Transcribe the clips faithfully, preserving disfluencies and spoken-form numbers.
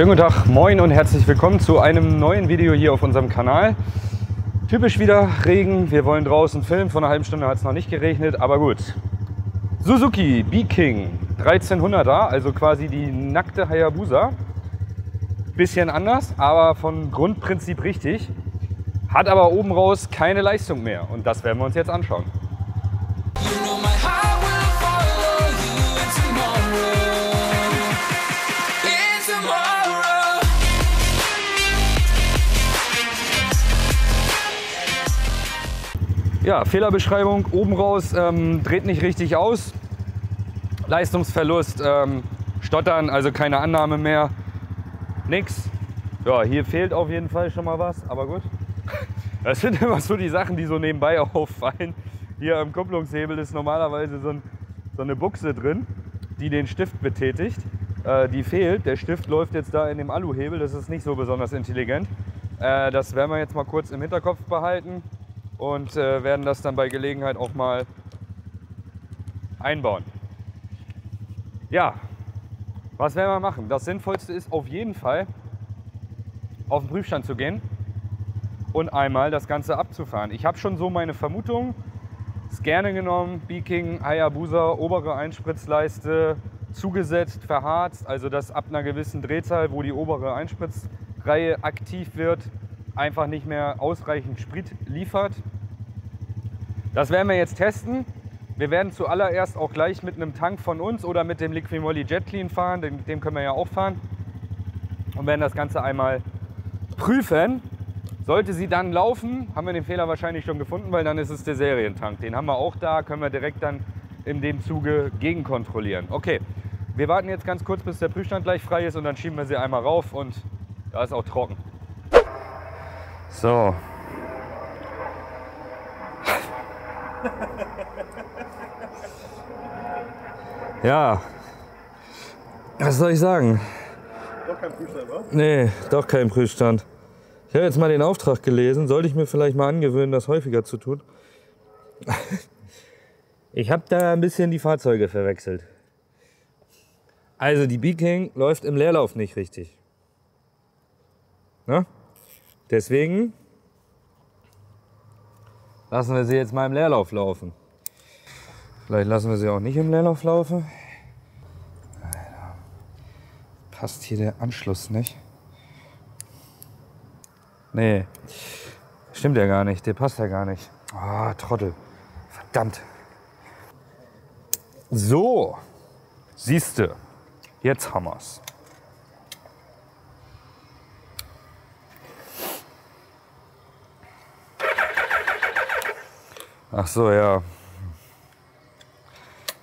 Schönen guten Tag, moin und herzlich willkommen zu einem neuen Video hier auf unserem Kanal. Typisch wieder Regen, wir wollen draußen filmen, vor einer halben Stunde hat es noch nicht geregnet, aber gut. Suzuki B-King dreizehnhunderter, also quasi die nackte Hayabusa. Bisschen anders, aber vom Grundprinzip richtig. Hat aber oben raus keine Leistung mehr und das werden wir uns jetzt anschauen. Ja, Fehlerbeschreibung, oben raus, ähm, dreht nicht richtig aus, Leistungsverlust, ähm, Stottern, also keine Annahme mehr, nix. Ja, hier fehlt auf jeden Fall schon mal was, aber gut. Das sind immer so die Sachen, die so nebenbei auffallen. Hier am Kupplungshebel ist normalerweise so, ein, so eine Buchse drin, die den Stift betätigt. Äh, die fehlt, der Stift läuft jetzt da in dem Aluhebel, das ist nicht so besonders intelligent. Äh, das werden wir jetzt mal kurz im Hinterkopf behalten. Und äh, werden das dann bei Gelegenheit auch mal einbauen. Ja, was werden wir machen? Das Sinnvollste ist auf jeden Fall, auf den Prüfstand zu gehen und einmal das Ganze abzufahren. Ich habe schon so meine Vermutung, es gerne genommen, B-King, Hayabusa, obere Einspritzleiste zugesetzt, verharzt, also dass ab einer gewissen Drehzahl, wo die obere Einspritzreihe aktiv wird, einfach nicht mehr ausreichend Sprit liefert. Das werden wir jetzt testen. Wir werden zuallererst auch gleich mit einem Tank von uns oder mit dem Liqui Moly Jet Clean fahren, den, dem können wir ja auch fahren und werden das Ganze einmal prüfen. Sollte sie dann laufen, haben wir den Fehler wahrscheinlich schon gefunden, weil dann ist es der Serientank. Den haben wir auch da, können wir direkt dann in dem Zuge gegenkontrollieren. Okay, wir warten jetzt ganz kurz, bis der Prüfstand gleich frei ist und dann schieben wir sie einmal rauf und da ist auch trocken. So. Ja. Was soll ich sagen? Doch kein Prüfstand, oder? Nee, doch kein Prüfstand. Ich habe jetzt mal den Auftrag gelesen. Sollte ich mir vielleicht mal angewöhnen, das häufiger zu tun. Ich habe da ein bisschen die Fahrzeuge verwechselt. Also die B-King läuft im Leerlauf nicht richtig. Ne? Deswegen lassen wir sie jetzt mal im Leerlauf laufen. Vielleicht lassen wir sie auch nicht im Leerlauf laufen. Passt hier der Anschluss nicht? Nee, stimmt ja gar nicht. Der passt ja gar nicht. Ah, Trottel. Verdammt. So, siehste, jetzt haben wir's. Ach so, ja.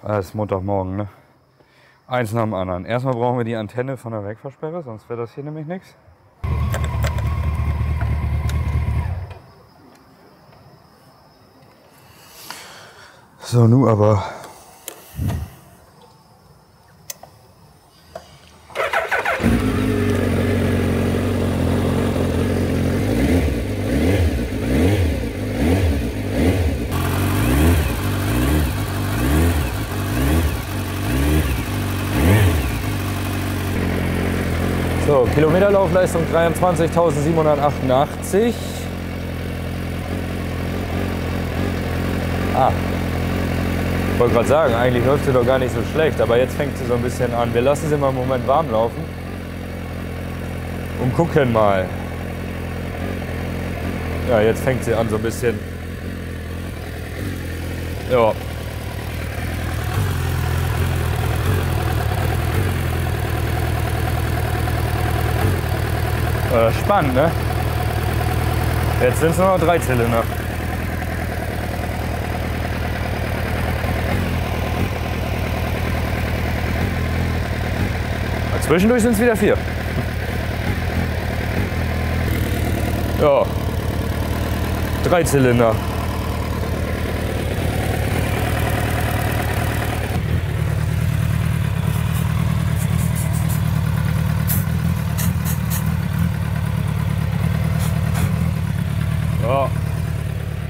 Das ist Montagmorgen, ne? Eins nach dem anderen. Erstmal brauchen wir die Antenne von der Wegfahrsperre, sonst wäre das hier nämlich nichts. So, nu aber. So, Kilometerlaufleistung dreiundzwanzigtausendsiebenhundertachtundachtzig. Ah, ich wollte gerade sagen, eigentlich läuft sie doch gar nicht so schlecht, aber jetzt fängt sie so ein bisschen an. Wir lassen sie mal einen Moment warm laufen und gucken mal. Ja, jetzt fängt sie an so ein bisschen. Ja. Spannend, ne? Jetzt sind es nur noch drei Zylinder. Zwischendurch sind es wieder vier. Ja, drei Zylinder.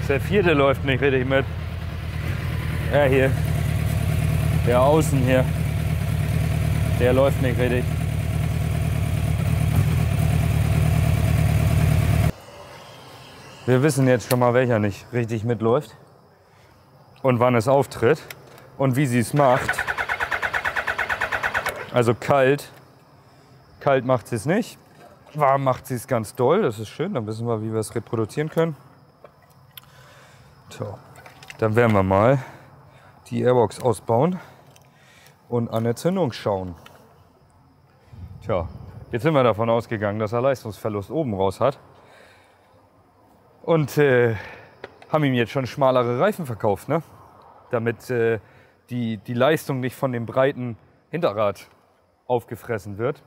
Der vierte läuft nicht richtig mit. Ja, hier. Der außen hier. Der läuft nicht richtig. Wir wissen jetzt schon mal, welcher nicht richtig mitläuft und wann es auftritt und wie sie es macht. Also kalt, kalt macht sie es nicht, warm macht sie es ganz doll, das ist schön, dann wissen wir, wie wir es reproduzieren können. So, dann werden wir mal die Airbox ausbauen und an der Zündung schauen. Tja, jetzt sind wir davon ausgegangen, dass er Leistungsverlust oben raus hat und äh, haben ihm jetzt schon schmalere Reifen verkauft, ne? Damit äh, die, die Leistung nicht von dem breiten Hinterrad aufgefressen wird.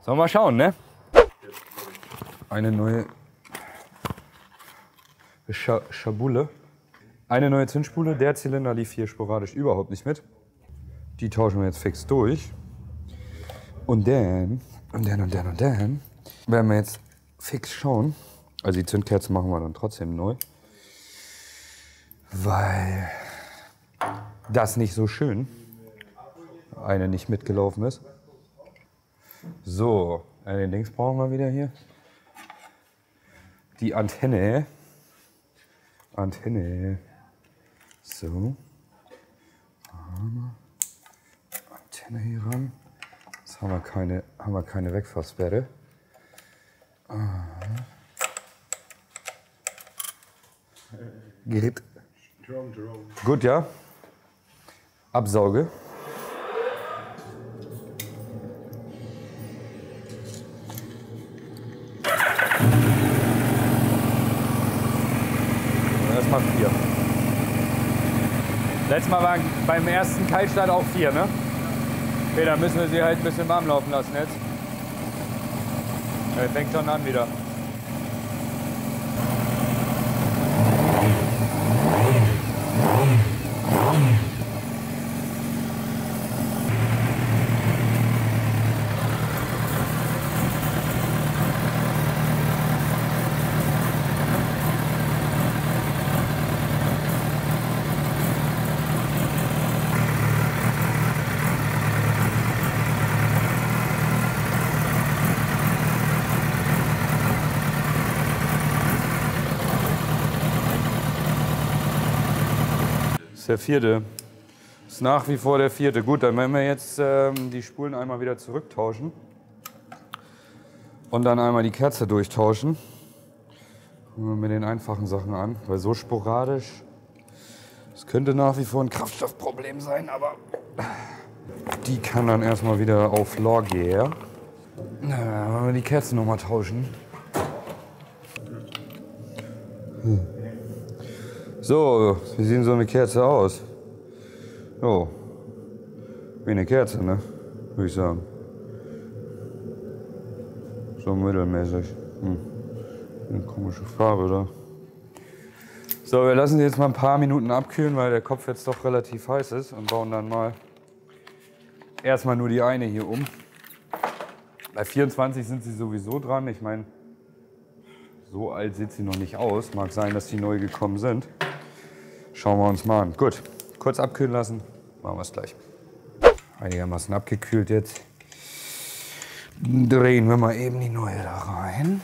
Sollen wir mal schauen, ne? Eine neue Schabule. Eine neue Zündspule, der Zylinder lief hier sporadisch überhaupt nicht mit. Die tauschen wir jetzt fix durch. Und dann, und dann, und dann, und dann werden wir jetzt fix schauen. Also die Zündkerze machen wir dann trotzdem neu. Weil das nicht so schön, eine nicht mitgelaufen ist. So, eine links brauchen wir wieder hier. Die Antenne. Antenne. So. Antenne hier ran. Jetzt haben wir keine, haben wir keine Wegfahrsperre. Ah. Geht. Gut, ja. Absauge. Das macht vier. Letztes Mal waren beim ersten Kaltstart auch vier, ne? Okay, da müssen wir sie halt ein bisschen warm laufen lassen jetzt. Ja, fängt schon an wieder. Der vierte ist nach wie vor der vierte. Gut, dann werden wir jetzt ähm, die Spulen einmal wieder zurücktauschen und dann einmal die Kerze durchtauschen. Fangen wir mit den einfachen Sachen an, weil so sporadisch, es könnte nach wie vor ein Kraftstoffproblem sein, aber die kann dann erstmal wieder auf Lager. Na, dann wollen wir die Kerze nochmal tauschen. Hm. So, wie sieht so eine Kerze aus? Oh, wie eine Kerze, ne? Würde ich sagen. So mittelmäßig. Hm. Eine komische Farbe da. So, wir lassen sie jetzt mal ein paar Minuten abkühlen, weil der Kopf jetzt doch relativ heiß ist und bauen dann mal erstmal nur die eine hier um. Bei vierundzwanzig sind sie sowieso dran. Ich meine, so alt sieht sie noch nicht aus. Mag sein, dass die neu gekommen sind. Schauen wir uns mal an. Gut, kurz abkühlen lassen, machen wir es gleich. Einigermaßen abgekühlt jetzt. Drehen wir mal eben die neue da rein.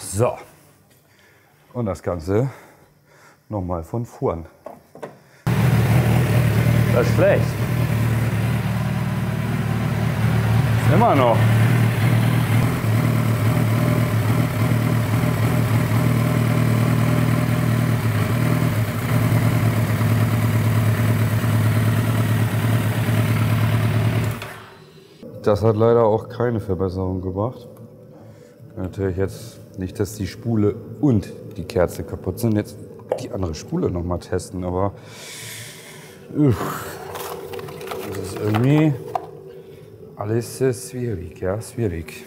So. Und das Ganze nochmal von vorn. Das ist schlecht. Immer noch. Das hat leider auch keine Verbesserung gebracht. Natürlich jetzt nicht, dass die Spule und die Kerze kaputt sind. Jetzt die andere Spule noch mal testen, aber uff, das ist irgendwie alles schwierig, ja, schwierig.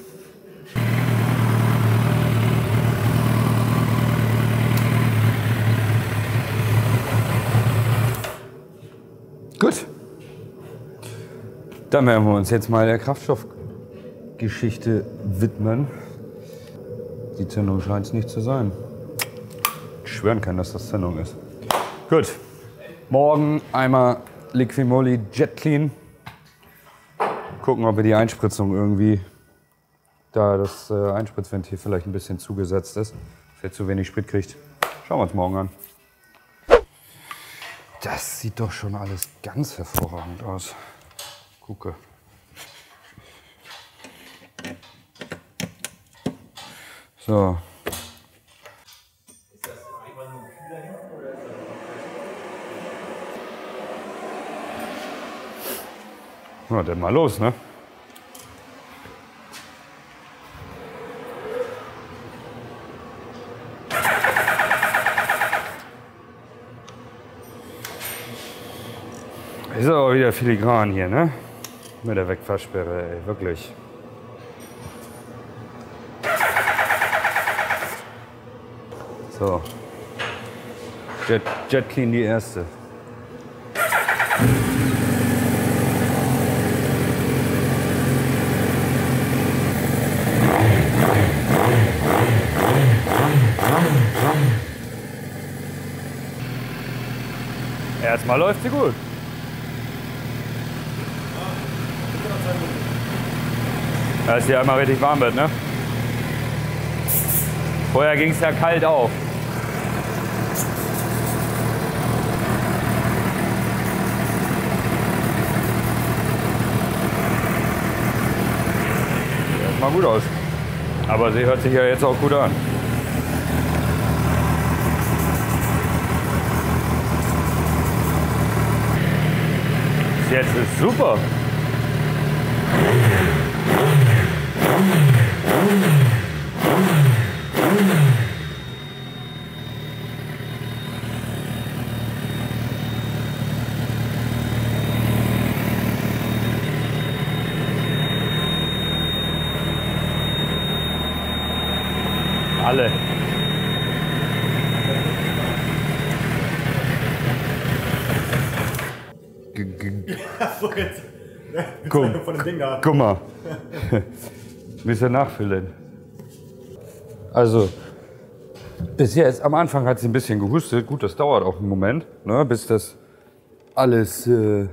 Gut. Dann werden wir uns jetzt mal der Kraftstoffgeschichte widmen. Die Zündung scheint es nicht zu sein. Ich schwören kann, dass das Zündung ist. Gut, morgen einmal Liqui Moly Jet Clean. Gucken, ob wir die Einspritzung irgendwie da das Einspritzventil vielleicht ein bisschen zugesetzt ist, vielleicht zu wenig Sprit kriegt. Schauen wir uns morgen an. Das sieht doch schon alles ganz hervorragend aus. Gucke. So. Na, dann mal los, ne? Ist aber wieder filigran hier, ne? Mit der Wegfahrsperre, ey, wirklich. So. Jet, Jet Clean die erste. Erstmal läuft sie gut. Dass hier einmal richtig warm wird, ne? Vorher ging es ja kalt auf. Sieht mal gut aus. Aber sie hört sich ja jetzt auch gut an. Jetzt ist super. Alle. Guck mal. Bisschen nachfüllen. Also, bis jetzt, am Anfang hat sie ein bisschen gehustet. Gut, das dauert auch einen Moment, ne, bis das alles äh,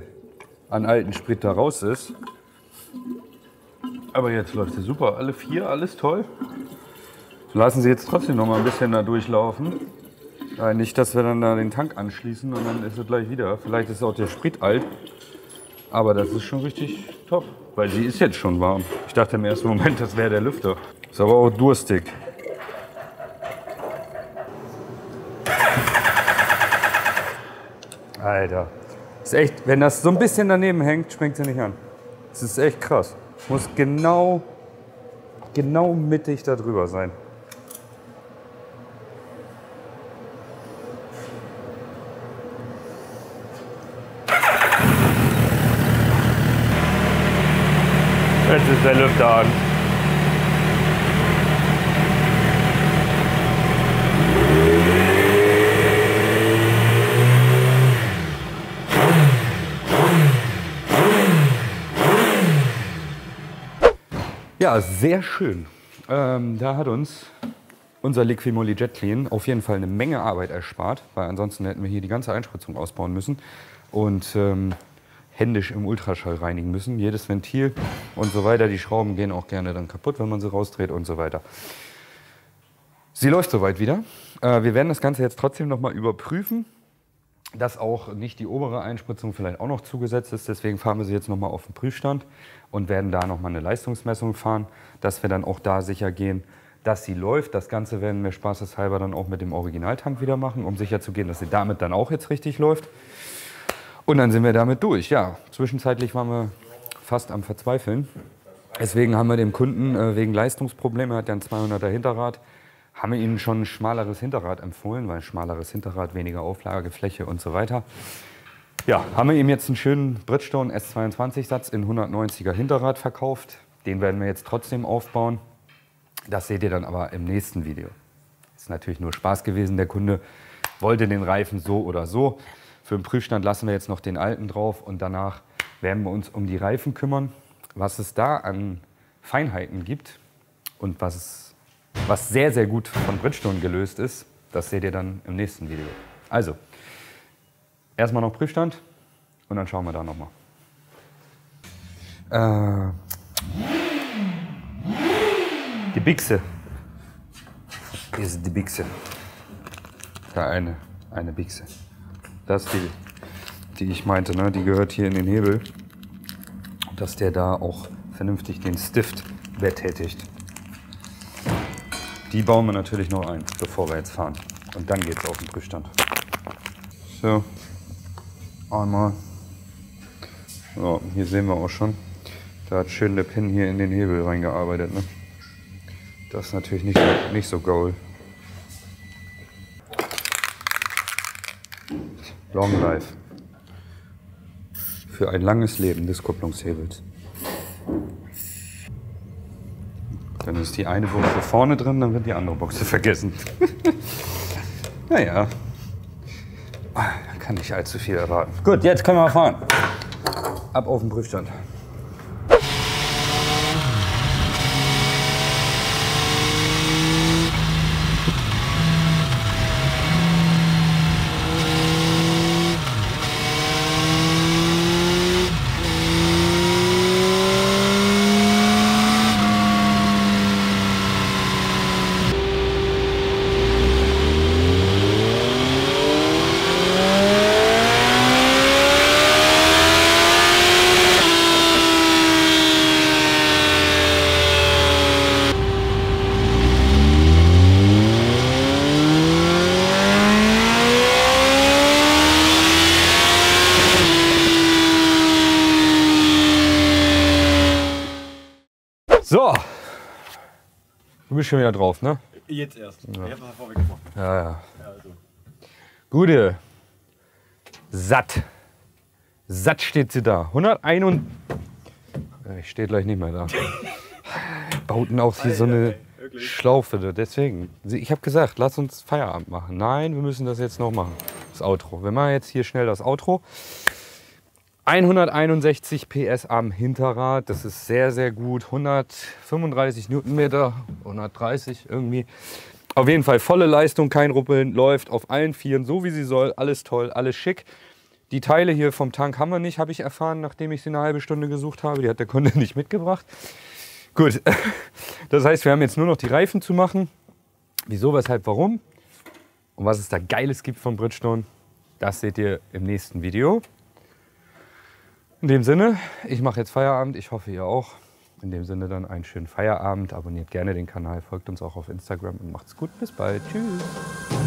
an alten Sprit da raus ist. Aber jetzt läuft sie super. Alle vier, alles toll. Lassen Sie jetzt trotzdem noch mal ein bisschen da durchlaufen. Äh, nicht, dass wir dann da den Tank anschließen und dann ist es gleich wieder. Vielleicht ist auch der Sprit alt. Aber das ist schon richtig top, weil sie ist jetzt schon warm. Ich dachte im ersten Moment, das wäre der Lüfter. Ist aber auch durstig. Alter. Ist echt, wenn das so ein bisschen daneben hängt, schmeckt sie nicht an. Das ist echt krass. Muss genau, genau mittig da drüber sein. Jetzt ist der Lüfter an. Ja, sehr schön. Ähm, da hat uns unser Liqui Moly Jet Clean auf jeden Fall eine Menge Arbeit erspart, weil ansonsten hätten wir hier die ganze Einspritzung ausbauen müssen. Und ähm, händisch im Ultraschall reinigen müssen, jedes Ventil und so weiter. Die Schrauben gehen auch gerne dann kaputt, wenn man sie rausdreht und so weiter. Sie läuft soweit wieder. Äh, wir werden das Ganze jetzt trotzdem nochmal überprüfen, dass auch nicht die obere Einspritzung vielleicht auch noch zugesetzt ist. Deswegen fahren wir sie jetzt nochmal auf den Prüfstand und werden da nochmal eine Leistungsmessung fahren, dass wir dann auch da sicher gehen, dass sie läuft. Das Ganze werden wir spaßeshalber dann auch mit dem Originaltank wieder machen, um sicher zu gehen, dass sie damit dann auch jetzt richtig läuft. Und dann sind wir damit durch. Ja, zwischenzeitlich waren wir fast am Verzweifeln. Deswegen haben wir dem Kunden äh, wegen Leistungsprobleme, hat ja ein zweihunderter Hinterrad, haben wir ihnen schon ein schmaleres Hinterrad empfohlen, weil schmaleres Hinterrad, weniger Auflagefläche und so weiter. Ja, haben wir ihm jetzt einen schönen Bridgestone S zweiundzwanzig Satz in hundertneunziger Hinterrad verkauft. Den werden wir jetzt trotzdem aufbauen. Das seht ihr dann aber im nächsten Video. Ist natürlich nur Spaß gewesen. Der Kunde wollte den Reifen so oder so. Für den Prüfstand lassen wir jetzt noch den alten drauf und danach werden wir uns um die Reifen kümmern, was es da an Feinheiten gibt und was, was sehr, sehr gut von Bridgestone gelöst ist, das seht ihr dann im nächsten Video. Also, erstmal noch Prüfstand und dann schauen wir da nochmal. Äh Die Bichse. Hier ist die Bichse. Da eine, eine Bichse. Das ist die, die ich meinte, ne? Die gehört hier in den Hebel. Dass der da auch vernünftig den Stift betätigt. Die bauen wir natürlich noch ein, bevor wir jetzt fahren. Und dann geht's auf den Prüfstand. So, einmal. So, hier sehen wir auch schon. Da hat schön der Pin hier in den Hebel reingearbeitet. Ne? Das ist natürlich nicht, nicht so geil. Long Life. Für ein langes Leben des Kupplungshebels. Dann ist die eine Buchse vorne drin, dann wird die andere Buchse vergessen. Naja, da kann ich allzu viel erwarten. Gut, jetzt können wir fahren. Ab auf den Prüfstand. So, du bist schon wieder drauf, ne? Jetzt erst. Ja. Ich hab das vorweg gemacht. Ja, ja. Ja, also. Gute. Satt. Satt steht sie da. hunderteinundvierzig. Ich stehe gleich nicht mehr da. Bauten auch hier so eine ey, Schlaufe. Deswegen. Ich habe gesagt, lass uns Feierabend machen. Nein, wir müssen das jetzt noch machen. Das Outro. Wir machen jetzt hier schnell das Outro. hunderteinundsechzig P S am Hinterrad, das ist sehr, sehr gut. hundertfünfunddreißig Newtonmeter, hundertdreißig irgendwie. Auf jeden Fall volle Leistung, kein Ruppeln, läuft auf allen Vieren, so wie sie soll. Alles toll, alles schick. Die Teile hier vom Tank haben wir nicht, habe ich erfahren, nachdem ich sie eine halbe Stunde gesucht habe. Die hat der Kunde nicht mitgebracht. Gut, das heißt, wir haben jetzt nur noch die Reifen zu machen. Wieso, weshalb, warum? Und was es da Geiles gibt von Bridgestone, das seht ihr im nächsten Video. In dem Sinne, ich mache jetzt Feierabend, ich hoffe ihr auch. In dem Sinne dann einen schönen Feierabend, abonniert gerne den Kanal, folgt uns auch auf Instagram und macht's gut, bis bald, tschüss.